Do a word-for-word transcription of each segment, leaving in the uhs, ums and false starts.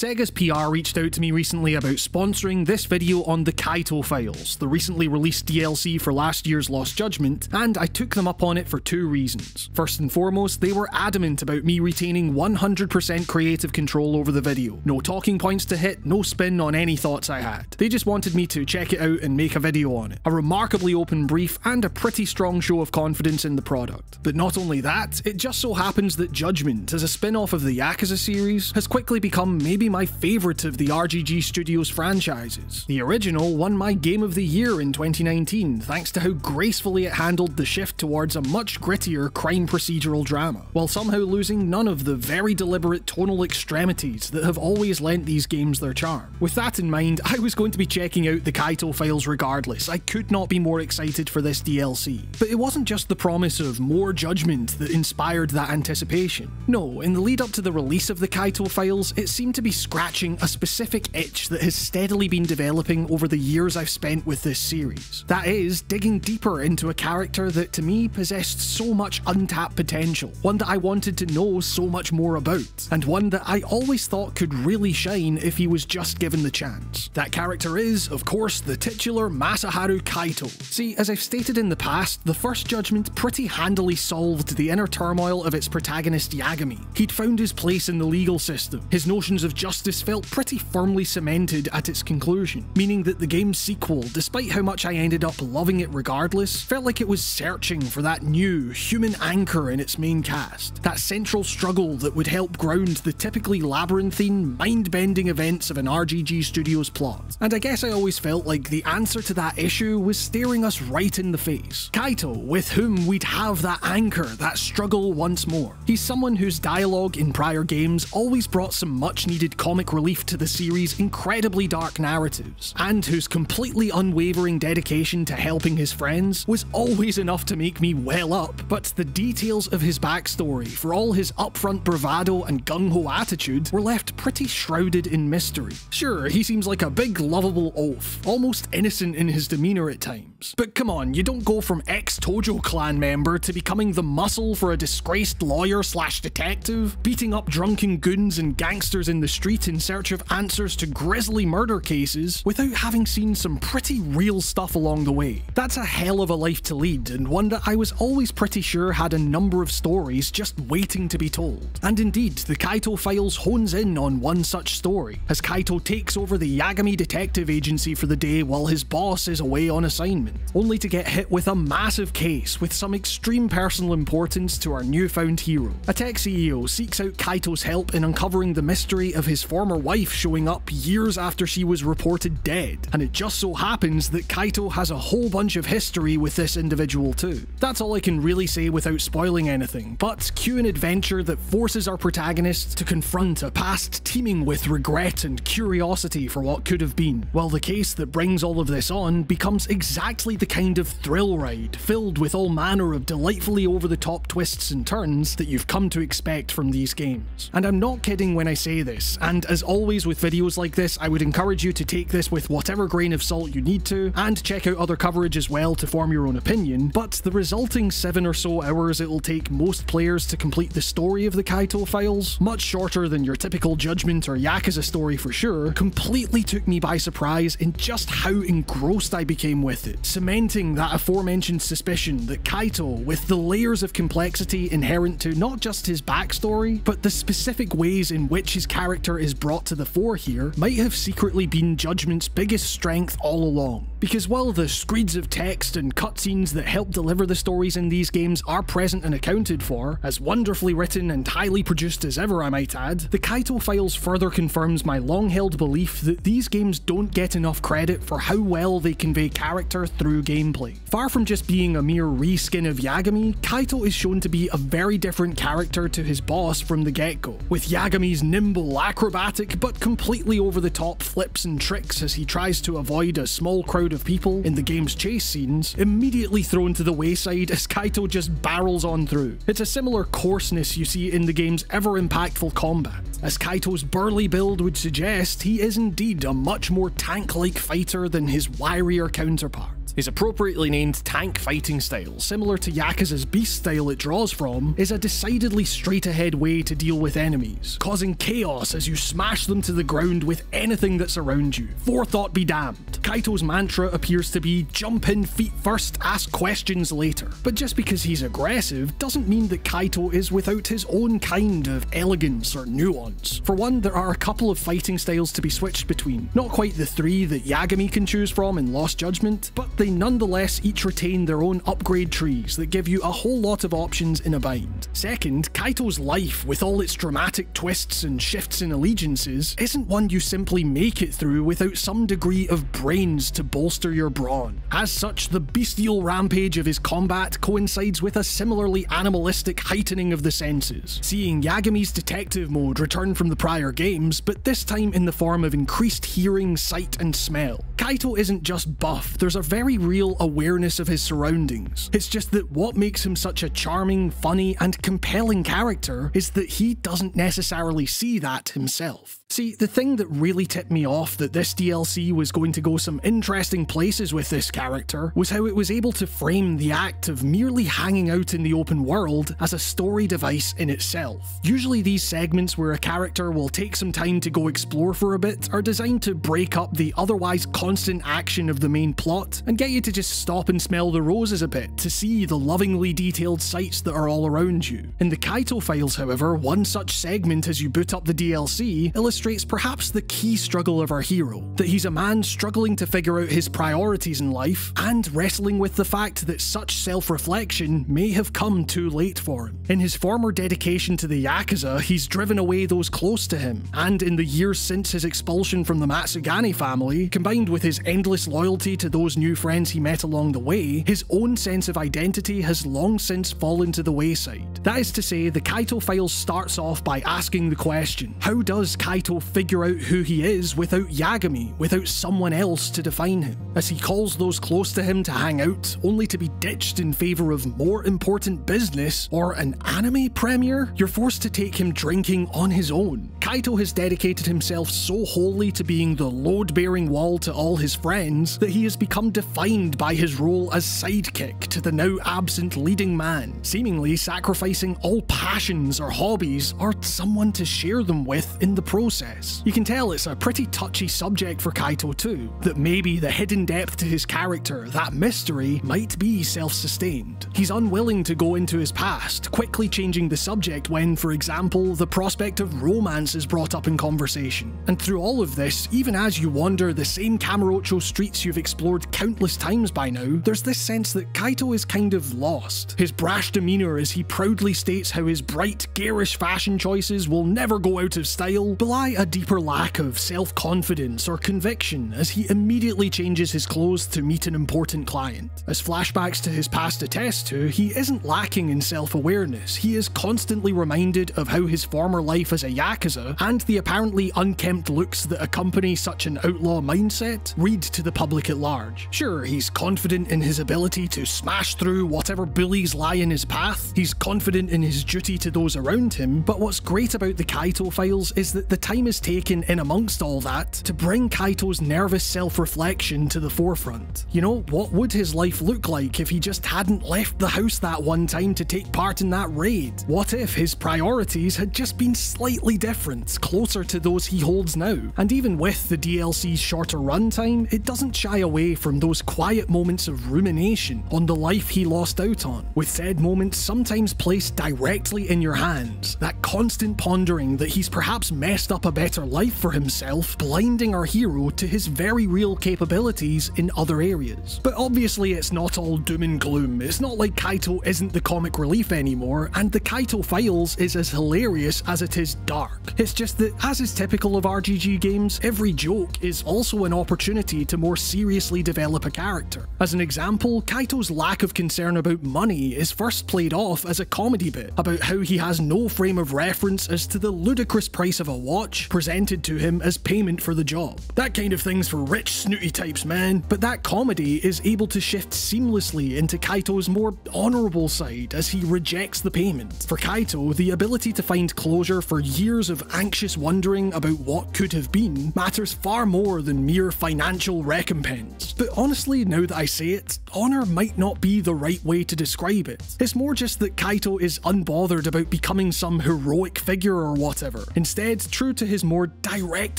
SEGA's P R reached out to me recently about sponsoring this video on The Kaito Files, the recently released D L C for last year's Lost Judgment, and I took them up on it for two reasons. First and foremost, they were adamant about me retaining one hundred percent creative control over the video. No talking points to hit, no spin on any thoughts I had. They just wanted me to check it out and make a video on it. A remarkably open brief and a pretty strong show of confidence in the product. But not only that, it just so happens that Judgment, as a spin-off of the Yakuza series, has quickly become maybe my favourite of the R G G Studios franchises. The original won my Game of the Year in twenty nineteen, thanks to how gracefully it handled the shift towards a much grittier crime procedural drama, while somehow losing none of the very deliberate tonal extremities that have always lent these games their charm. With that in mind, I was going to be checking out the Kaito Files regardless. I could not be more excited for this D L C. But it wasn't just the promise of more Judgment that inspired that anticipation. No, in the lead up to the release of the Kaito Files, it seemed to be scratching a specific itch that has steadily been developing over the years I've spent with this series. That is, digging deeper into a character that to me possessed so much untapped potential, one that I wanted to know so much more about, and one that I always thought could really shine if he was just given the chance. That character is, of course, the titular Masaharu Kaito. See, as I've stated in the past, the first Judgment pretty handily solved the inner turmoil of its protagonist Yagami. He'd found his place in the legal system. His notions of justice felt pretty firmly cemented at its conclusion, meaning that the game's sequel, despite how much I ended up loving it regardless, felt like it was searching for that new, human anchor in its main cast, that central struggle that would help ground the typically labyrinthine, mind-bending events of an R G G Studios plot. And I guess I always felt like the answer to that issue was staring us right in the face. Kaito, with whom we'd have that anchor, that struggle once more. He's someone whose dialogue in prior games always brought some much-needed comic relief to the series' incredibly dark narratives, and whose completely unwavering dedication to helping his friends was always enough to make me well up. But the details of his backstory, for all his upfront bravado and gung-ho attitude, were left pretty shrouded in mystery. Sure, he seems like a big lovable oaf, almost innocent in his demeanour at times. But come on, you don't go from ex-Tojo clan member to becoming the muscle for a disgraced lawyer slash detective, beating up drunken goons and gangsters in the street in search of answers to grisly murder cases, without having seen some pretty real stuff along the way. That's a hell of a life to lead, and one that I was always pretty sure had a number of stories just waiting to be told. And indeed, the Kaito Files hones in on one such story, as Kaito takes over the Yagami Detective Agency for the day while his boss is away on assignment, only to get hit with a massive case with some extreme personal importance to our newfound hero. A tech C E O seeks out Kaito's help in uncovering the mystery of his former wife showing up years after she was reported dead, and it just so happens that Kaito has a whole bunch of history with this individual too. That's all I can really say without spoiling anything, but cue an adventure that forces our protagonist to confront a past teeming with regret and curiosity for what could have been, while the case that brings all of this on becomes exactly the kind of thrill ride, filled with all manner of delightfully over-the-top twists and turns that you've come to expect from these games. And I'm not kidding when I say this, and as always with videos like this, I would encourage you to take this with whatever grain of salt you need to, and check out other coverage as well to form your own opinion, but the resulting seven or so hours it'll take most players to complete the story of the Kaito Files, much shorter than your typical Judgment or Yakuza story for sure, completely took me by surprise in just how engrossed I became with it, cementing that aforementioned suspicion that Kaito, with the layers of complexity inherent to not just his backstory, but the specific ways in which his character is brought to the fore here, might have secretly been Judgment's biggest strength all along. Because while the screeds of text and cutscenes that help deliver the stories in these games are present and accounted for, as wonderfully written and highly produced as ever I might add, the Kaito Files further confirms my long-held belief that these games don't get enough credit for how well they convey character through gameplay. Far from just being a mere reskin of Yagami, Kaito is shown to be a very different character to his boss from the get-go, with Yagami's nimble, acrobatic, but completely over-the-top flips and tricks as he tries to avoid a small crowd of people in the game's chase scenes, immediately thrown to the wayside as Kaito just barrels on through. It's a similar coarseness you see in the game's ever impactful combat, As Kaito's burly build would suggest, he is indeed a much more tank-like fighter than his wirier counterpart. His appropriately named tank fighting style, similar to Yakuza's beast style it draws from, is a decidedly straight-ahead way to deal with enemies, causing chaos as you smash them to the ground with anything that's around you. Forethought be damned. Kaito's mantra appears to be, jump in feet first, ask questions later. But just because he's aggressive doesn't mean that Kaito is without his own kind of elegance or nuance. For one, there are a couple of fighting styles to be switched between, not quite the three that Yagami can choose from in Lost Judgment, but they nonetheless each retain their own upgrade trees that give you a whole lot of options in a bind. Second, Kaito's life, with all its dramatic twists and shifts in allegiances, isn't one you simply make it through without some degree of brains to bolster your brawn. As such, the bestial rampage of his combat coincides with a similarly animalistic heightening of the senses, seeing Yagami's detective mode return from the prior games, but this time in the form of increased hearing, sight, and smell. Kaito isn't just buff, there's a very real awareness of his surroundings. It's just that what makes him such a charming, funny, and compelling character is that he doesn't necessarily see that himself. See, the thing that really tipped me off that this D L C was going to go some interesting places with this character was how it was able to frame the act of merely hanging out in the open world as a story device in itself. Usually these segments where a character will take some time to go explore for a bit are designed to break up the otherwise constant action of the main plot and get you to just stop and smell the roses a bit to see the lovingly detailed sights that are all around you. In the Kaito Files, however, one such segment as you boot up the D L C illustrates illustrates perhaps the key struggle of our hero, that he's a man struggling to figure out his priorities in life and wrestling with the fact that such self-reflection may have come too late for him. In his former dedication to the Yakuza, he's driven away those close to him, and in the years since his expulsion from the Matsugane family, combined with his endless loyalty to those new friends he met along the way, his own sense of identity has long since fallen to the wayside. That is to say, the Kaito Files starts off by asking the question, how does Kaito figure out who he is without Yagami, without someone else to define him, as he calls those close to him to hang out, only to be ditched in favour of more important business or an anime premiere? You're forced to take him drinking on his own. Kaito has dedicated himself so wholly to being the load-bearing wall to all his friends that he has become defined by his role as sidekick to the now absent leading man, seemingly sacrificing all passions or hobbies or someone to share them with in the process. You can tell it's a pretty touchy subject for Kaito too, that maybe the hidden depth to his character, that mystery, might be self-sustained. He's unwilling to go into his past, quickly changing the subject when, for example, the prospect of romance is brought up in conversation. And through all of this, even as you wander the same Kamurocho streets you've explored countless times by now, there's this sense that Kaito is kind of lost. His brash demeanour as he proudly states how his bright, garish fashion choices will never go out of style, belies a deeper lack of self-confidence or conviction as he immediately changes his clothes to meet an important client. As flashbacks to his past attest to, he isn't lacking in self-awareness, he is constantly reminded of how his former life as a Yakuza, and the apparently unkempt looks that accompany such an outlaw mindset, read to the public at large. Sure, he's confident in his ability to smash through whatever bullies lie in his path, he's confident in his duty to those around him, but what's great about the Kaito Files is that the time is taken in amongst all that to bring Kaito's nervous self-reflection to the forefront. You know, what would his life look like if he just hadn't left the house that one time to take part in that raid? What if his priorities had just been slightly different, closer to those he holds now? And even with the D L C's shorter runtime, it doesn't shy away from those quiet moments of rumination on the life he lost out on, with said moments sometimes placed directly in your hands, that constant pondering that he's perhaps messed up a better life for himself, blinding our hero to his very real capabilities in other areas. But obviously it's not all doom and gloom, it's not like Kaito isn't the comic relief anymore, and the Kaito Files is as hilarious as it is dark. It's just that, as is typical of R G G games, every joke is also an opportunity to more seriously develop a character. As an example, Kaito's lack of concern about money is first played off as a comedy bit, about how he has no frame of reference as to the ludicrous price of a watch presented to him as payment for the job. That kind of thing's for rich, snooty types, man. But that comedy is able to shift seamlessly into Kaito's more honourable side as he rejects the payment. For Kaito, the ability to find closure for years of anxious wondering about what could have been matters far more than mere financial recompense. But honestly, now that I say it, honor might not be the right way to describe it. It's more just that Kaito is unbothered about becoming some heroic figure or whatever. Instead, true to his more direct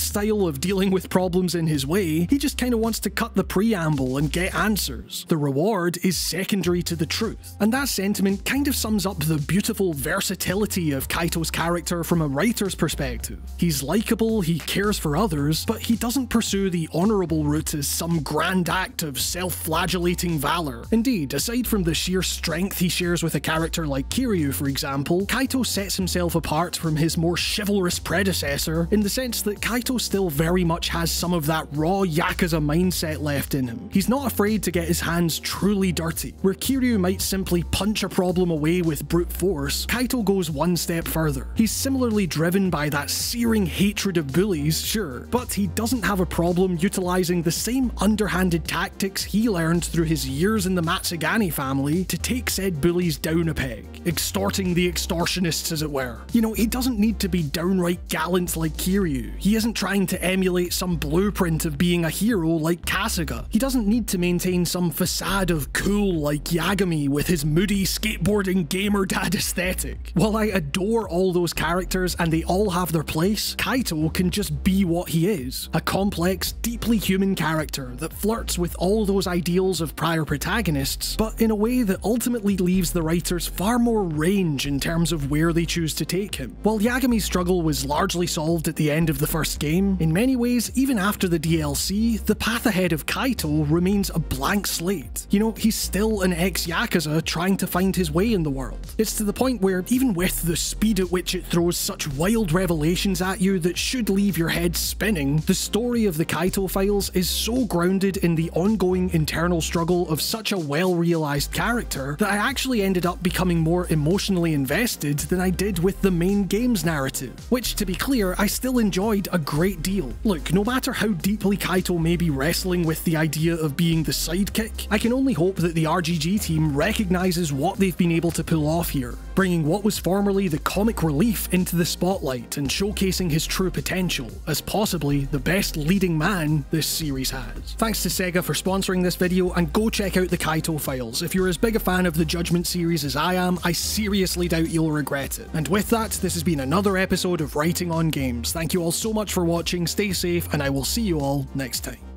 style of dealing with problems in his way, he just kinda wants to cut the preamble and get answers. The reward is secondary to the truth. And that sentiment kind of sums up the beautiful versatility of Kaito's character from a writer's perspective. He's likable, he cares for others, but he doesn't pursue the honourable route as some grand act of self-flagellating valour. Indeed, aside from the sheer strength he shares with a character like Kiryu, for example, Kaito sets himself apart from his more chivalrous predecessor in the sense that Kaito still very much has some of that raw Yakuza mindset left in him. He's not afraid to get his hands truly dirty. Where Kiryu might simply punch a problem away with brute force, Kaito goes one step further. He's similarly driven by that searing hatred of bullies, sure, but he doesn't have a problem utilising the same underhanded tactics he learned through his years in the Matsugane family to take said bullies down a peg, extorting the extortionists as it were. You know, he doesn't need to be downright gallant like Kiryu. He isn't trying to emulate some blueprint of being a hero like Kasuga. He doesn't need to maintain some facade of cool like Yagami with his moody skateboarding gamer dad aesthetic. While I adore all those characters and they all have their place, Kaito can just be what he is, a complex, deeply human character that flirts with all those ideals of prior protagonists, but in a way that ultimately leaves the writers far more range in terms of where they choose to take him. While Yagami's struggle was largely solved at the end of the first game, in many ways, even after the D L C, the path ahead of Kaito remains a blank slate. You know, he's still an ex-Yakuza trying to find his way in the world. It's to the point where, even with the speed at which it throws such wild revelations at you that should leave your head spinning, the story of the Kaito Files is so grounded in the ongoing internal struggle of such a well-realized character that I actually ended up becoming more emotionally invested than I did with the main game's narrative, which, to be clear, I still enjoyed a great deal. Look, no matter how deeply Kaito may be wrestling with the idea of being the sidekick, I can only hope that the R G G team recognises what they've been able to pull off here, bringing what was formerly the comic relief into the spotlight and showcasing his true potential as possibly the best leading man this series has. Thanks to SEGA for sponsoring this video, and go check out the Kaito Files. If you're as big a fan of the Judgment series as I am, I seriously doubt you'll regret it. And with that, this has been another episode of Writing on Games. Thank you all so much for watching, stay safe, and I will see you all next time.